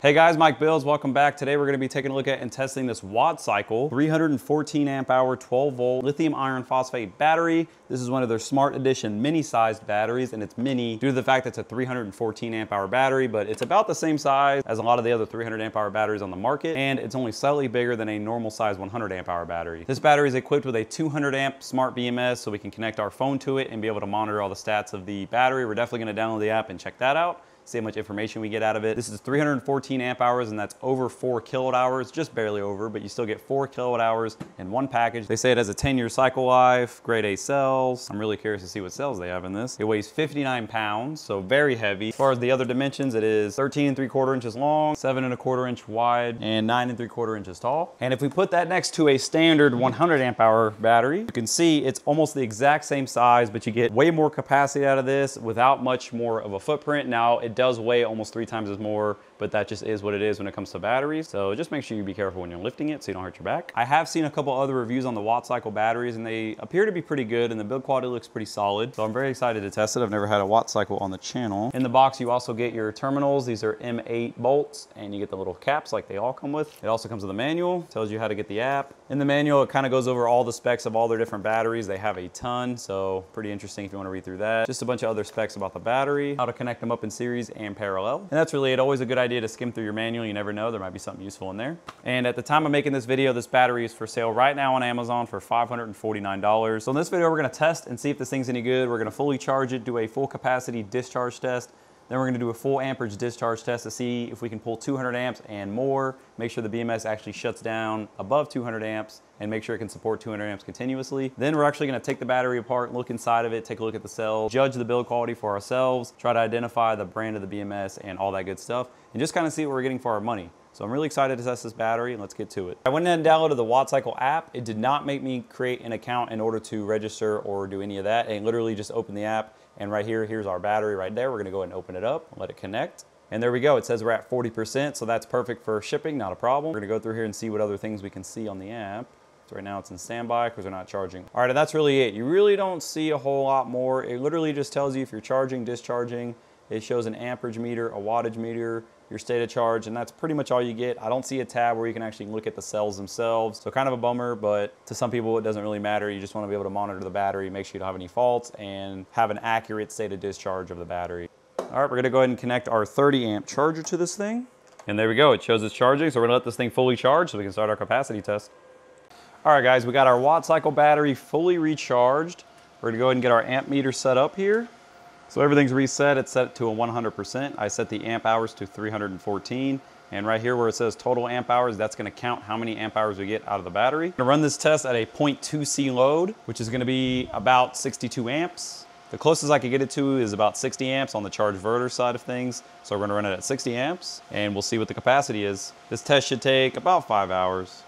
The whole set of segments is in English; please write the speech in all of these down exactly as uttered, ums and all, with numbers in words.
Hey guys, Mike Builds, welcome back. Today we're gonna be taking a look at and testing this WattCycle three hundred fourteen amp hour, twelve volt lithium iron phosphate battery. This is one of their smart edition mini sized batteries, and it's mini due to the fact that it's a three hundred fourteen amp hour battery, but it's about the same size as a lot of the other three hundred amp hour batteries on the market, and it's only slightly bigger than a normal size one hundred amp hour battery. This battery is equipped with a two hundred amp smart B M S, so we can connect our phone to it and be able to monitor all the stats of the battery. We're definitely gonna download the app and check that out. See how much information we get out of it. This is three hundred fourteen amp hours, and that's over four kilowatt hours, just barely over, but you still get four kilowatt hours in one package. They say it has a ten year cycle life, grade A cells. I'm really curious to see what cells they have in this. It weighs fifty-nine pounds, so very heavy. As far as the other dimensions, it is thirteen and three quarter inches long, seven and a quarter inch wide, and nine and three quarter inches tall. And if we put that next to a standard one hundred amp hour battery, you can see it's almost the exact same size, but you get way more capacity out of this without much more of a footprint. Now, it does weigh almost three times as more, but that just is what it is when it comes to batteries. So just make sure you be careful when you're lifting it so you don't hurt your back. I have seen a couple other reviews on the WattCycle batteries, and they appear to be pretty good, and the build quality looks pretty solid. So I'm very excited to test it. I've never had a WattCycle on the channel. In the box, you also get your terminals. These are M eight bolts, and you get the little caps like they all come with. It also comes with a manual, tells you how to get the app. In the manual, it kind of goes over all the specs of all their different batteries. They have a ton, so pretty interesting if you want to read through that. Just a bunch of other specs about the battery, how to connect them up in series and parallel. And that's really it. Always a good idea to skim through your manual. You never know, there might be something useful in there. And at the time of making this video, this battery is for sale right now on Amazon for five hundred forty-nine dollars. So in this video, we're gonna test and see if this thing's any good. We're gonna fully charge it, do a full capacity discharge test. Then we're gonna do a full amperage discharge test to see if we can pull two hundred amps and more, make sure the B M S actually shuts down above two hundred amps, and make sure it can support two hundred amps continuously. Then we're actually gonna take the battery apart, look inside of it, take a look at the cells, judge the build quality for ourselves, try to identify the brand of the B M S and all that good stuff, and just kind of see what we're getting for our money. So I'm really excited to test this battery, and let's get to it. I went in and downloaded the WattCycle app. It did not make me create an account in order to register or do any of that. I literally just opened the app, and right here, here's our battery right there. We're gonna go ahead and open it up, let it connect. And there we go, it says we're at forty percent, so that's perfect for shipping, not a problem. We're gonna go through here and see what other things we can see on the app. So right now it's in standby because we're not charging. All right, and that's really it. You really don't see a whole lot more. It literally just tells you if you're charging, discharging. It shows an amperage meter, a wattage meter, your state of charge, and that's pretty much all you get. I don't see a tab where you can actually look at the cells themselves. So kind of a bummer, but to some people it doesn't really matter. You just want to be able to monitor the battery, make sure you don't have any faults, and have an accurate state of discharge of the battery. All right, we're gonna go ahead and connect our thirty amp charger to this thing. And there we go, it shows it's charging. So we're gonna let this thing fully charge so we can start our capacity test. All right guys, we got our WattCycle battery fully recharged. We're gonna go ahead and get our amp meter set up here. So everything's reset, it's set to a one hundred percent. I set the amp hours to three hundred fourteen. And right here where it says total amp hours, that's gonna count how many amp hours we get out of the battery. I'm gonna run this test at a zero point two C load, which is gonna be about sixty-two amps. The closest I could get it to is about sixty amps on the charge inverter side of things. So we're gonna run it at sixty amps, and we'll see what the capacity is. This test should take about five hours.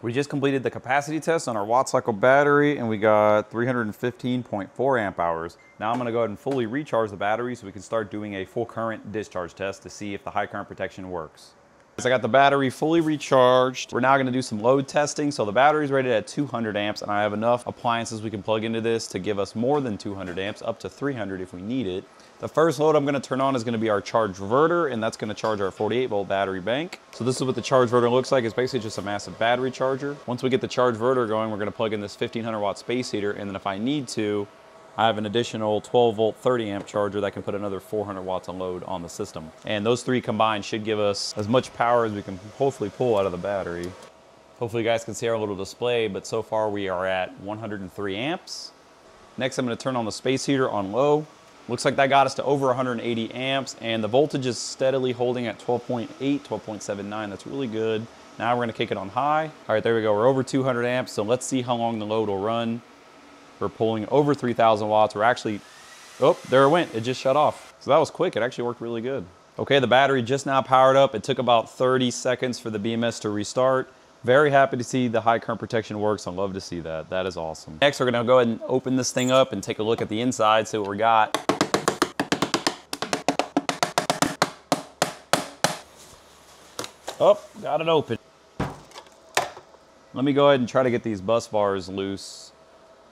We just completed the capacity test on our WattCycle battery, and we got three hundred fifteen point four amp hours. Now I'm gonna go ahead and fully recharge the battery so we can start doing a full current discharge test to see if the high current protection works. So I got the battery fully recharged. We're now gonna do some load testing. So the battery's rated at two hundred amps, and I have enough appliances we can plug into this to give us more than two hundred amps, up to three hundred if we need it. The first load I'm gonna turn on is gonna be our charge inverter, and that's gonna charge our forty-eight volt battery bank. So this is what the charge inverter looks like. It's basically just a massive battery charger. Once we get the charge inverter going, we're gonna plug in this fifteen hundred watt space heater, and then if I need to, I have an additional twelve volt thirty amp charger that can put another four hundred watts of load on the system. And those three combined should give us as much power as we can hopefully pull out of the battery. Hopefully you guys can see our little display, but so far we are at one hundred three amps. Next, I'm gonna turn on the space heater on low. Looks like that got us to over one hundred eighty amps, and the voltage is steadily holding at twelve point eight, twelve point seven nine. That's really good. Now we're gonna kick it on high. All right, there we go, we're over two hundred amps, so let's see how long the load will run. We're pulling over three thousand watts. We're actually, oh, there it went. It just shut off. So that was quick. It actually worked really good. Okay, the battery just now powered up. It took about thirty seconds for the B M S to restart. Very happy to see the high current protection works. I love to see that. That is awesome. Next, we're gonna go ahead and open this thing up and take a look at the inside, see what we got. Oh, got it open. Let me go ahead and try to get these bus bars loose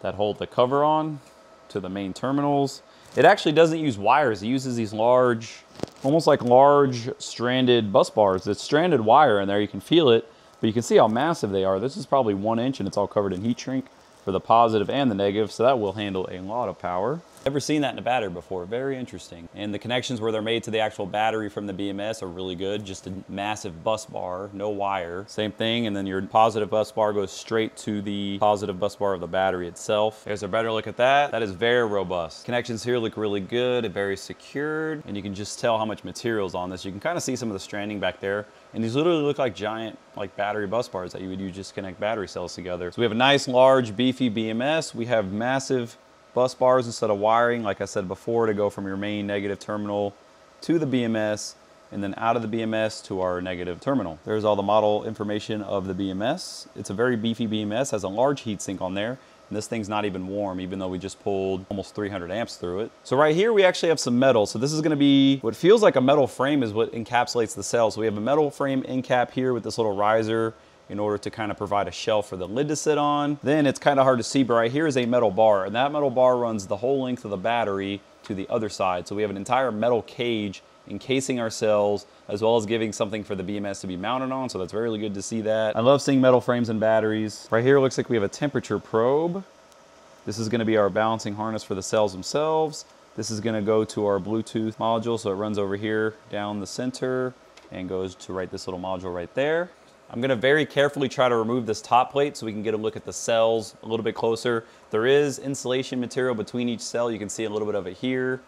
that hold the cover on to the main terminals. It actually doesn't use wires, it uses these large almost like large stranded bus bars. It's stranded wire in there, you can feel it, but you can see how massive they are. This is probably one inch and it's all covered in heat shrink for the positive and the negative, so that will handle a lot of power. Never seen that in a battery before, very interesting. And the connections where they're made to the actual battery from the B M S are really good, just a massive bus bar, no wire. Same thing, and then your positive bus bar goes straight to the positive bus bar of the battery itself. Here's a better look at that. That is very robust. Connections here look really good, very secured, and you can just tell how much material's on this. You can kind of see some of the stranding back there, and these literally look like giant like battery bus bars that you would use just to connect battery cells together. So we have a nice, large, beefy B M S. We have massive bus bars instead of wiring, like I said before, to go from your main negative terminal to the B M S, and then out of the B M S to our negative terminal. There's all the model information of the B M S. It's a very beefy B M S, has a large heat sink on there, and this thing's not even warm, even though we just pulled almost three hundred amps through it. So right here, we actually have some metal. So this is gonna be, what feels like a metal frame is what encapsulates the cell. So we have a metal frame end cap here with this little riser in order to kind of provide a shelf for the lid to sit on. Then it's kind of hard to see, but right here is a metal bar, and that metal bar runs the whole length of the battery to the other side. So we have an entire metal cage encasing our cells, as well as giving something for the B M S to be mounted on, so that's very good to see that. I love seeing metal frames and batteries. Right here looks like we have a temperature probe. This is gonna be our balancing harness for the cells themselves. This is gonna go to our Bluetooth module, so it runs over here down the center and goes to right this little module right there. I'm gonna very carefully try to remove this top plate so we can get a look at the cells a little bit closer. There is insulation material between each cell. You can see a little bit of it here.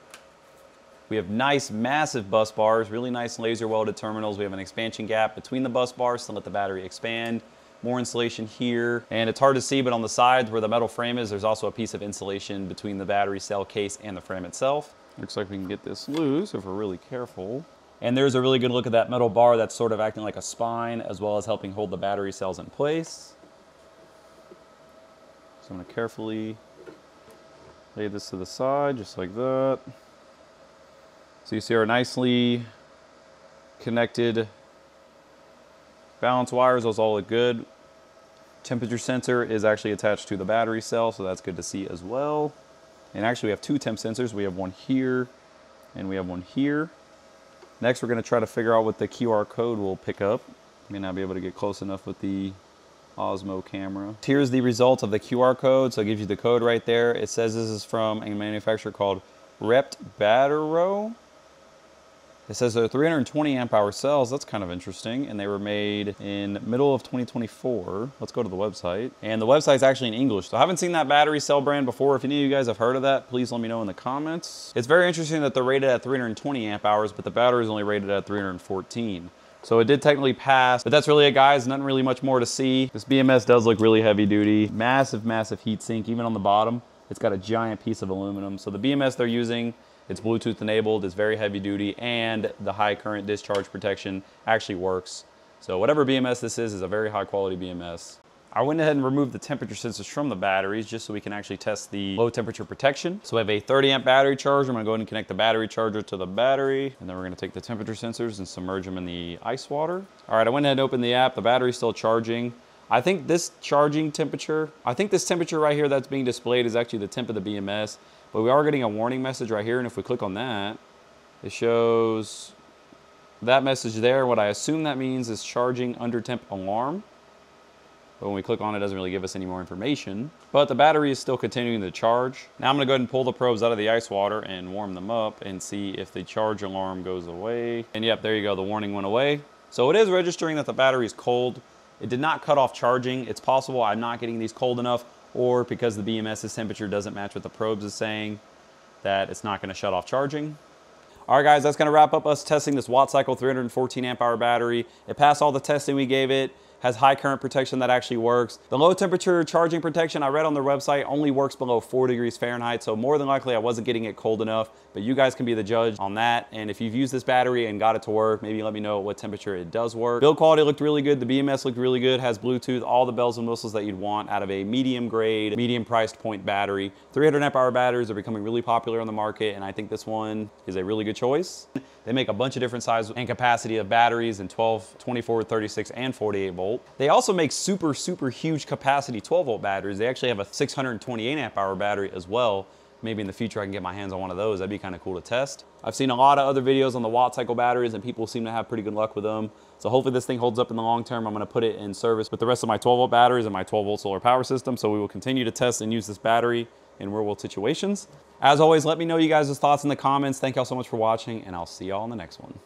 We have nice, massive bus bars, really nice laser welded terminals. We have an expansion gap between the bus bars to let the battery expand. More insulation here, and it's hard to see, but on the sides where the metal frame is, there's also a piece of insulation between the battery cell case and the frame itself. Looks like we can get this loose if we're really careful. And there's a really good look at that metal bar that's sort of acting like a spine, as well as helping hold the battery cells in place. So I'm gonna carefully lay this to the side, just like that. So you see our nicely connected balance wires, those all look good. Temperature sensor is actually attached to the battery cell, so that's good to see as well. And actually we have two temp sensors. We have one here and we have one here. Next, we're gonna try to figure out what the Q R code will pick up. May not be able to get close enough with the Osmo camera. Here's the result of the Q R code. So it gives you the code right there. It says this is from a manufacturer called Rept Battero. It says they're three hundred twenty amp hour cells. That's kind of interesting. And they were made in middle of twenty twenty-four. Let's go to the website. And the website's actually in English. So I haven't seen that battery cell brand before. If any of you guys have heard of that, please let me know in the comments. It's very interesting that they're rated at three hundred twenty amp hours, but the battery is only rated at three hundred fourteen. So it did technically pass, but that's really it, guys. Nothing really much more to see. This B M S does look really heavy duty. Massive, massive heat sink, even on the bottom. It's got a giant piece of aluminum. So the B M S they're using, it's Bluetooth enabled, it's very heavy duty, and the high current discharge protection actually works. So whatever B M S this is, is a very high quality B M S. I went ahead and removed the temperature sensors from the batteries just so we can actually test the low temperature protection. So we have a thirty amp battery charger. I'm gonna go ahead and connect the battery charger to the battery, and then we're gonna take the temperature sensors and submerge them in the ice water. All right, I went ahead and opened the app. The battery's still charging. I think this charging temperature, I think this temperature right here that's being displayed is actually the temp of the B M S, but we are getting a warning message right here, and if we click on that, it shows that message there. What I assume that means is charging under temp alarm. But when we click on it, it doesn't really give us any more information. But the battery is still continuing to charge. Now I'm gonna go ahead and pull the probes out of the ice water and warm them up and see if the charge alarm goes away. And yep, there you go, the warning went away. So it is registering that the battery is cold. It did not cut off charging. It's possible I'm not getting these cold enough, or because the BMS's temperature doesn't match what the probes is saying, that it's not gonna shut off charging. All right, guys, that's gonna wrap up us testing this WattCycle three hundred fourteen amp hour battery. It passed all the testing we gave it, has high current protection that actually works. The low temperature charging protection I read on their website only works below four degrees Fahrenheit, so more than likely I wasn't getting it cold enough, but you guys can be the judge on that. And if you've used this battery and got it to work, maybe let me know what temperature it does work. Build quality looked really good, the B M S looked really good, has Bluetooth, all the bells and whistles that you'd want out of a medium grade, medium priced point battery. three hundred amp hour batteries are becoming really popular on the market, and I think this one is a really good choice. They make a bunch of different size and capacity of batteries in twelve, twenty-four, thirty-six, and forty-eight volt. They also make super, super huge capacity twelve volt batteries. They actually have a six hundred twenty-eight amp hour battery as well maybe in the future I can get my hands on one of those. That'd be kind of cool to test. I've seen a lot of other videos on the WattCycle batteries and people seem to have pretty good luck with them. So hopefully this thing holds up in the long term. I'm gonna put it in service with the rest of my twelve volt batteries and my twelve volt solar power system. So we will continue to test and use this battery in real world situations. As always, let me know you guys' thoughts in the comments. Thank y'all so much for watching and I'll see y'all in the next one.